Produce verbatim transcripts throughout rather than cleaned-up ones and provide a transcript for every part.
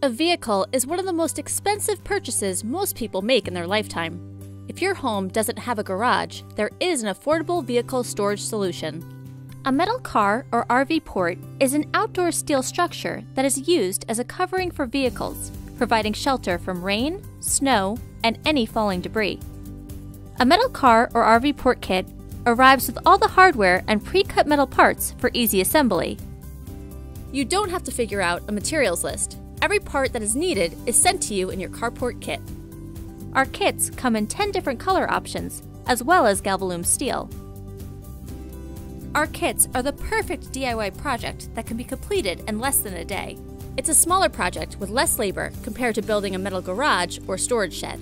A vehicle is one of the most expensive purchases most people make in their lifetime. If your home doesn't have a garage, there is an affordable vehicle storage solution. A metal car or R V port is an outdoor steel structure that is used as a covering for vehicles, providing shelter from rain, snow, and any falling debris. A metal car or R V port kit arrives with all the hardware and pre-cut metal parts for easy assembly. You don't have to figure out a materials list. Every part that is needed is sent to you in your carport kit. Our kits come in ten different color options, as well as Galvalume steel. Our kits are the perfect D I Y project that can be completed in less than a day. It's a smaller project with less labor compared to building a metal garage or storage shed.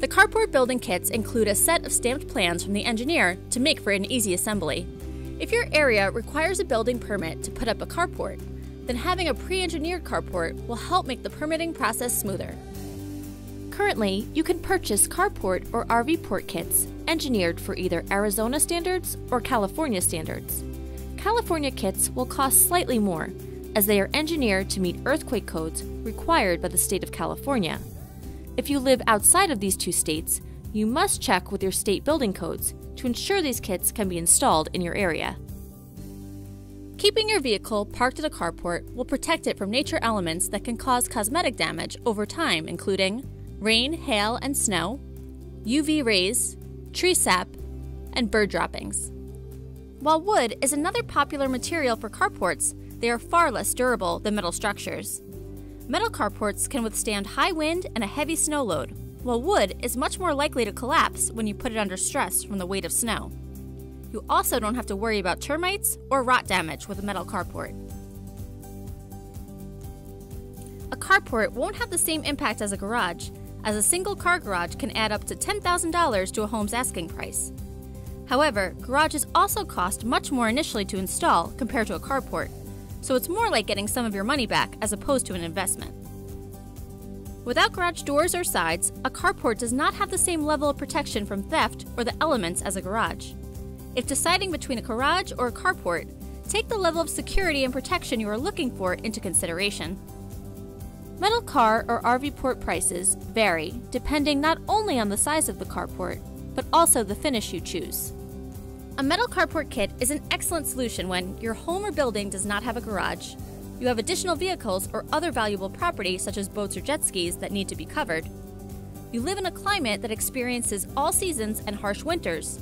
The carport building kits include a set of stamped plans from the engineer to make for an easy assembly. If your area requires a building permit to put up a carport, then having a pre-engineered carport will help make the permitting process smoother. Currently, you can purchase carport or R V port kits engineered for either Arizona standards or California standards. California kits will cost slightly more, as they are engineered to meet earthquake codes required by the state of California. If you live outside of these two states, you must check with your state building codes to ensure these kits can be installed in your area. Keeping your vehicle parked at a carport will protect it from nature elements that can cause cosmetic damage over time, including rain, hail, and snow, U V rays, tree sap, and bird droppings. While wood is another popular material for carports, they are far less durable than metal structures. Metal carports can withstand high wind and a heavy snow load, while wood is much more likely to collapse when you put it under stress from the weight of snow. You also don't have to worry about termites or rot damage with a metal carport. A carport won't have the same impact as a garage, as a single car garage can add up to ten thousand dollars to a home's asking price. However, garages also cost much more initially to install compared to a carport, so it's more like getting some of your money back as opposed to an investment. Without garage doors or sides, a carport does not have the same level of protection from theft or the elements as a garage. If deciding between a garage or a carport, take the level of security and protection you are looking for into consideration. Metal car or R V port prices vary depending not only on the size of the carport, but also the finish you choose. A metal carport kit is an excellent solution when your home or building does not have a garage, you have additional vehicles or other valuable property such as boats or jet skis that need to be covered, you live in a climate that experiences all seasons and harsh winters,